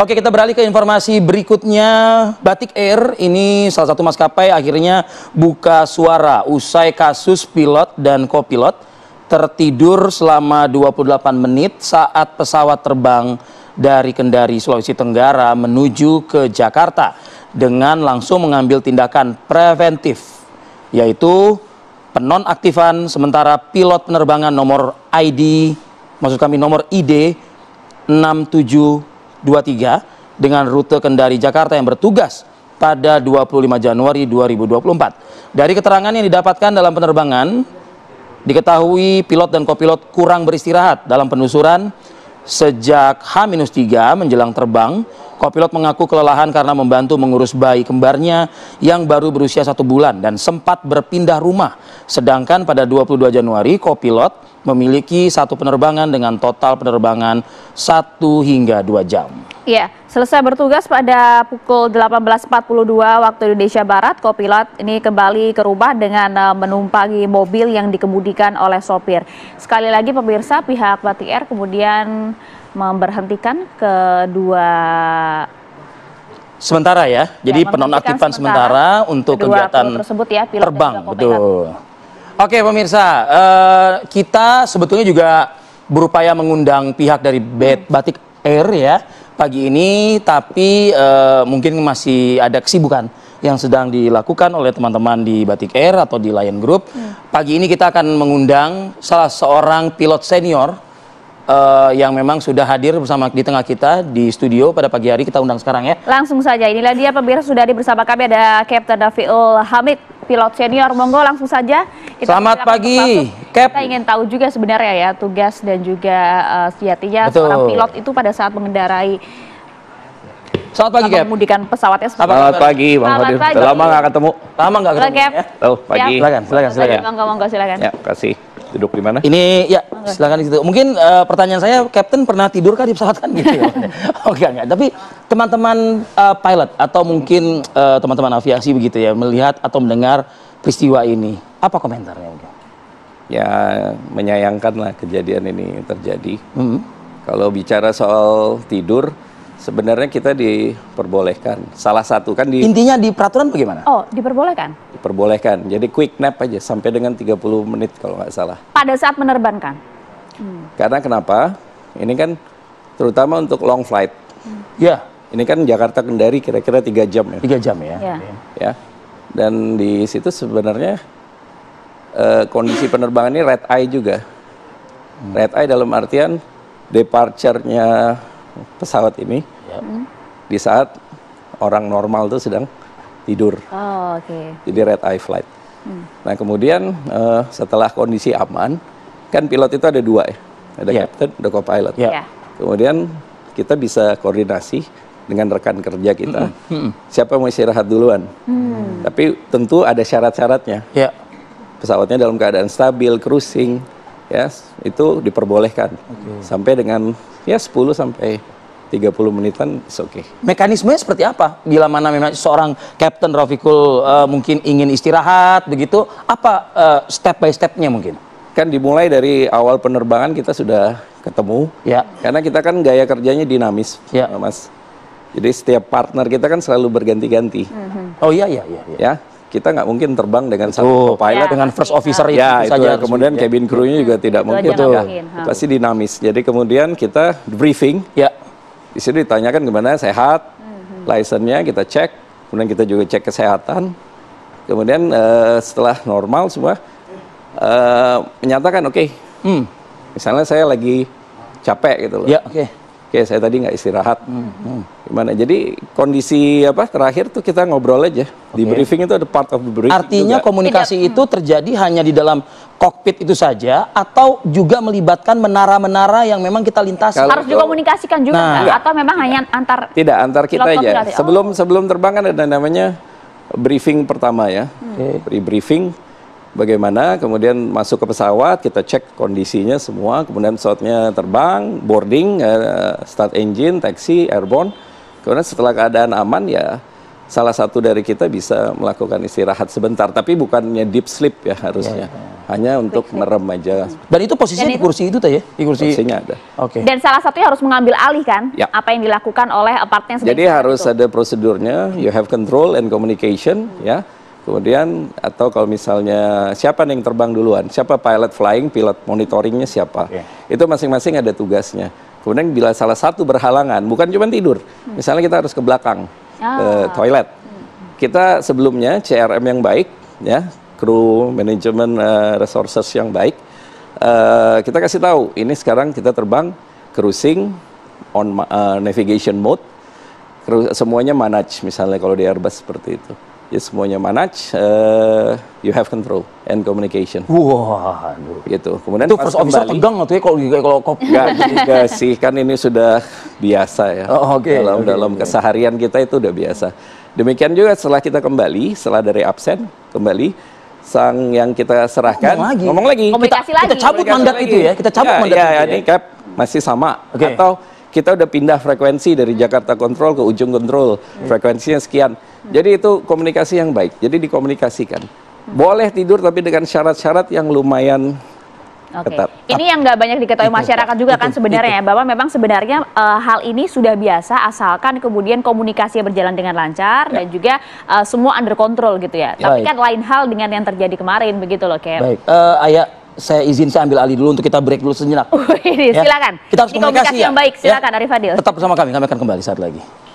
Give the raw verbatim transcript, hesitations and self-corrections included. Oke, kita beralih ke informasi berikutnya. Batik Air ini salah satu maskapai akhirnya buka suara usai kasus pilot dan kopilot tertidur selama dua puluh delapan menit saat pesawat terbang dari Kendari, Sulawesi Tenggara menuju ke Jakarta dengan langsung mengambil tindakan preventif, yaitu penonaktifan sementara pilot penerbangan nomor I D, maksud kami nomor I D enam tujuh dua tiga dengan rute Kendari Jakarta yang bertugas pada dua puluh lima Januari dua ribu dua puluh empat. Dari keterangan yang didapatkan dalam penerbangan, diketahui pilot dan kopilot kurang beristirahat dalam penelusuran. Sejak H minus tiga menjelang terbang, kopilot mengaku kelelahan karena membantu mengurus bayi kembarnya yang baru berusia satu bulan dan sempat berpindah rumah. Sedangkan pada dua puluh dua Januari, kopilot memiliki satu penerbangan dengan total penerbangan satu hingga dua jam. Iya, selesai bertugas pada pukul delapan belas empat puluh dua waktu Indonesia Barat, kopilot ini kembali ke rumah dengan menumpangi mobil yang dikemudikan oleh sopir. Sekali lagi pemirsa, pihak Batik Air kemudian memberhentikan kedua sementara ya. Jadi ya, penonaktifan sementara, sementara untuk kegiatan tersebut ya, pilot terbang, betul. Oke pemirsa, uh, kita sebetulnya juga berupaya mengundang pihak dari Batik Air ya pagi ini, tapi uh, mungkin masih ada kesibukan yang sedang dilakukan oleh teman-teman di Batik Air atau di Lion Group. Hmm. Pagi ini kita akan mengundang salah seorang pilot senior Uh, yang memang sudah hadir bersama di tengah kita di studio pada pagi hari. Kita undang sekarang ya. Langsung saja, inilah dia pemirsa, sudah di bersama kami ada Kapten Davil Hamid, pilot senior. Monggo langsung saja. Kita Selamat pagi, Cap. Kita ingin tahu juga sebenarnya ya tugas dan juga uh, sejatinya Betul. seorang pilot itu pada saat mengendarai Selamat pagi, Cap. Mengemudikan pesawatnya. Selamat, Selamat pagi, Bang Fadil. Lama nggak ketemu. Lama nggak ketemu. Selamat ya. Halo, pagi. Ya. Silakan, silakan, silakan. Monggo, monggo, silakan. Ya, kasih. Duduk di mana? Ini ya, silakan di situ. Mungkin uh, pertanyaan saya, Captain pernah tidur kan di pesawat kan gitu ya? Oke, enggak. Tapi teman-teman uh, pilot atau mungkin teman-teman uh, aviasi begitu ya, melihat atau mendengar peristiwa ini, apa komentarnya? Ya, menyayangkan lah kejadian ini terjadi. Mm-hmm. Kalau bicara soal tidur, sebenarnya kita diperbolehkan. Salah satu kan di... Intinya di peraturan bagaimana? Oh, diperbolehkan? Diperbolehkan. Jadi quick nap aja sampai dengan tiga puluh menit kalau nggak salah. Pada saat menerbangkan? Hmm. Karena kenapa? Ini kan terutama untuk long flight. Hmm. Ya. Ini kan Jakarta Kendari kira-kira tiga jam ya? tiga jam ya. Ya. Ya. Dan di situ sebenarnya eh, kondisi penerbangan ini red eye juga. Hmm. Red eye dalam artian departure-nya pesawat ini yep. di saat orang normal tuh sedang tidur. Oh, okay. Jadi red eye flight. Hmm. Nah kemudian uh, setelah kondisi aman, kan pilot itu ada dua ya, ada yep. captain, ada co-pilot. Yep. Yeah. Kemudian kita bisa koordinasi dengan rekan kerja kita, mm-hmm. Mm-hmm. siapa mau istirahat duluan. Hmm. Tapi tentu ada syarat-syaratnya. Yep. Pesawatnya dalam keadaan stabil, cruising. Ya, itu diperbolehkan. Okay. Sampai dengan ya sepuluh sampai tiga puluh menitan it's okay. Mekanismenya seperti apa? Bila mana memang seorang Kapten Rafiqul uh, mungkin ingin istirahat begitu, apa uh, step by stepnya mungkin? Kan dimulai dari awal penerbangan kita sudah ketemu. Ya. Karena kita kan gaya kerjanya dinamis, ya. Mas. Jadi setiap partner kita kan selalu berganti-ganti. Mm-hmm. Oh iya iya iya. Ya. ya. Kita nggak mungkin terbang dengan satu pilot ya, dengan first officer itu ya, itu saja. Kemudian ya. cabin crewnya juga ya. tidak mungkin. Betul. Ya. Pasti dinamis. Jadi kemudian kita briefing. Ya. Di situ ditanyakan gimana sehat, mm-hmm. license-nya kita cek, kemudian kita juga cek kesehatan. Kemudian uh, setelah normal semua uh, menyatakan oke. Okay. Hmm. Misalnya saya lagi capek gitu loh. Ya, oke. Okay. Oke, okay, saya tadi nggak istirahat. Hmm. Gimana? Jadi kondisi apa terakhir tuh kita ngobrol aja. Okay. Di briefing itu ada part of the briefing. Artinya juga. komunikasi Tidak. itu terjadi hanya di dalam kokpit itu saja, atau juga melibatkan menara-menara yang memang kita lintasi. Kalau, Harus dikomunikasikan juga, nah, enggak? atau memang hanya antar? Tidak, antar kita aja. Oh. Sebelum sebelum terbang kan ada namanya briefing pertama ya. Okay. Pre-briefing bagaimana, kemudian masuk ke pesawat, kita cek kondisinya semua, kemudian pesawatnya terbang, boarding, uh, start engine, taxi, airborne. Kemudian setelah keadaan aman ya salah satu dari kita bisa melakukan istirahat sebentar, tapi bukannya deep sleep ya harusnya, ya, ya. hanya untuk merem aja. Dan itu posisinya dan di kursi itu, itu tadi ya, di kursi kursinya ada. Oke. Okay. Dan salah satunya harus mengambil alih kan, ya. apa yang dilakukan oleh partnya sendiri. Jadi harus itu. ada prosedurnya, you have control and communication, hmm. ya. Kemudian atau kalau misalnya siapa yang terbang duluan, siapa pilot flying, pilot monitoringnya siapa, yeah. itu masing-masing ada tugasnya. Kemudian bila salah satu berhalangan, bukan cuma tidur, hmm. misalnya kita harus ke belakang. Ke toilet. Kita sebelumnya C R M yang baik, ya, kru manajemen uh, resources yang baik, uh, kita kasih tahu ini sekarang kita terbang cruising on uh, navigation mode, semuanya manage, misalnya kalau di Airbus seperti itu. Ya semuanya manage, uh, you have control and communication. Wah, wow, gitu. Kemudian itu pas kembali, tegang atau ya kalau kalau kopi enggak sih, kan ini sudah biasa ya. Oh, okay. Dalam okay, dalam okay. keseharian kita itu udah biasa. Demikian juga setelah kita kembali, setelah dari absen kembali, sang yang kita serahkan ngomong lagi, ngomong lagi. Kita, lagi. kita cabut Komunikasi mandat lagi. itu ya, kita cabut ya, mandat. Ya, itu ya, ini cap masih sama okay. atau kita udah pindah frekuensi dari Jakarta kontrol ke ujung kontrol, frekuensinya sekian. Jadi itu komunikasi yang baik, jadi dikomunikasikan. Boleh tidur tapi dengan syarat-syarat yang lumayan okay. ketat. Ini yang nggak banyak diketahui masyarakat juga kan sebenarnya ya, Bapak, memang sebenarnya e, hal ini sudah biasa asalkan kemudian komunikasi berjalan dengan lancar ya. dan juga e, semua under control gitu ya. ya. Tapi baik. kan lain hal dengan yang terjadi kemarin begitu loh, Kev. Baik, uh, Ayah. Saya izin saya ambil alih dulu untuk kita break dulu sejenak. Silakan. Ya. Kita harus komunikasi, komunikasi ya. yang baik. Silakan ya. Arif Fadil. Tetap bersama kami. Kami akan kembali saat lagi.